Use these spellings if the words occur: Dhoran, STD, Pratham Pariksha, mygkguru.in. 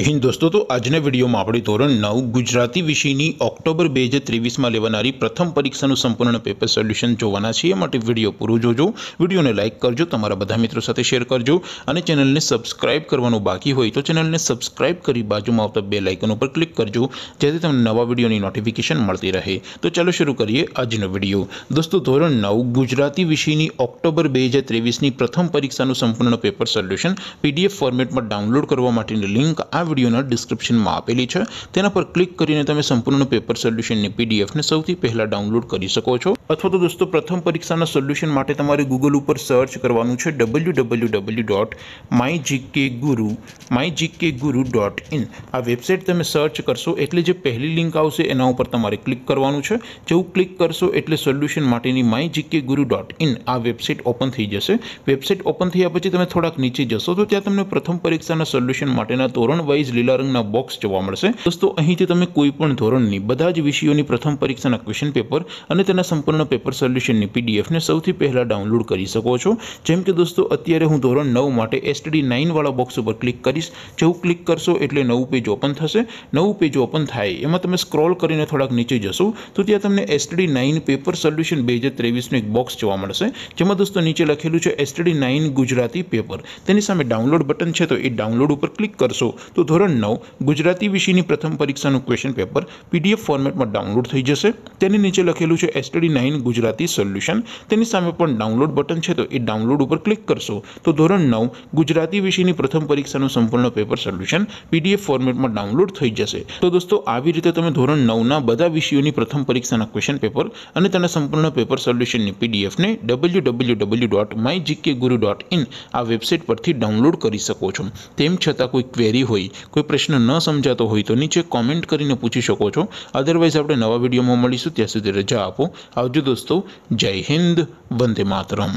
दोस्तों तो आज वीडियो में आप धोरण 9 गुजराती विषय की ऑक्टोबर 2023 में लेवानारी प्रथम परीक्षा संपूर्ण पेपर सोल्यूशन जोवाना छे। वीडियो पूरो जोजो, वीडियो ने लाइक करजो, तमारा बधा मित्रों साथे शेर करजो और चेनल ने सब्सक्राइब करवानुं बाकी होय तो चेनल ने सब्सक्राइब करी बाजुमां आवता बेल आइकन पर क्लिक करजो जेथी तमने नवा विडियोनी नोटिफिकेशन मळती रहे। तो चलो शुरू करिए आजनो विडियो। दोस्तों धोरण 9 गुजराती विषय की ऑक्टोबर 2023 की प्रथम परीक्षा संपूर्ण पेपर सोल्यूशन पीडीएफ फॉर्मेट में डाउनलॉड करवा माटेनी लिंक आ वीडियोना डिस्क्रिप्शन में आपेली है, तेना पर क्लिक करीने तमे संपूर्ण पेपर सोल्यूशन ने पीडीएफ ने सौथी पहला डाउनलॉड करी सको छो। अथवा तो दोस्तों प्रथम परीक्षाना सोल्यूशन माटे तमारे गूगल पर सर्च करवानुं छे www.mygkguru.in। आ वेबसाइट तमे सर्च करशो एटले जे पहली लिंक आवशे एना उपर तमारे क्लिक करवानुं छे। जेवुं क्लिक करशो एटले सोल्यूशन माटेनी mygkguru.in आ वेबसाइट ओपन थई जशे। वेबसाइट ओपन थया पछी तमे थोड़ाक नीचे जशो तो त्यां तमने प्रथम परीक्षाना सोल्यूशन माटेना धोरण वाइज लीला रंगना बॉक्स जोवा मळशे। दोस्तों અહીંથી તમે કોઈ પણ ધોરણની બધા જ વિષયોની પ્રથમ પરીક્ષાના ક્વેશ્ચન પેપર અને તેના સંપૂર્ણ પેપર સોલ્યુશનની પીડીએફ ને સૌથી પહેલા ડાઉનલોડ કરી શકો છો। જેમ કે દોસ્તો અત્યારે હું ધોરણ 9 માટે એસટીડી 9 વાળા બોક્સ ઉપર ક્લિક કરીશ। જો ક્લિક કરશો એટલે નવું પેજ ઓપન થશે। નવું પેજ ઓપન થાય એમાં તમે સ્ક્રોલ કરીને થોડાક નીચે જશો તો ત્યાં તમને એસટીડી 9 પેપર સોલ્યુશન 2023 નું એક બોક્સ જોવા મળશે, જેમાં દોસ્તો નીચે લખેલું છે એસટીડી 9 ગુજરાતી પેપર, તેની સામે ડાઉનલોડ બટન છે તો એ ડાઉનલોડ ઉપર ક્લિક કરશો तो धोरण 9 गुजराती विषय की प्रथम परीक्षा क्वेश्चन पेपर पीडीएफ फॉर्मेट में डाउनलॉड थी जैसे। नीचे लखेलू है STD 9 Gujarati solution, download button है तो ये डाउनलॉड पर क्लिक करशो तो धोरण 9 गुजराती विषय की प्रथम परीक्षा संपूर्ण पेपर सोल्यूशन पीडीएफ फॉर्मेट में डाउनलॉड थी जैसे। तो दोस्तों आई रीते तुम धोरण 9 ना बधा विषयों की प्रथम परीक्षा क्वेश्चन पेपर और तेना संपूर्ण पेपर सोल्यूशन की पीडीएफ ने www.mygkguru.in आ वेबसाइट पर डाउनलॉड कर सको। तेम छतां कोई क्वेरी हो, कोई प्रश्न न समझाता हो तो नीचे कॉमेंट करीने पूछी शको छो। अदरवाइज आपणे नवा विडियो में मळीशुं, त्यां सुधी रजा आपो। आवजो दोस्तों, जय हिंद, वंदे मातरम।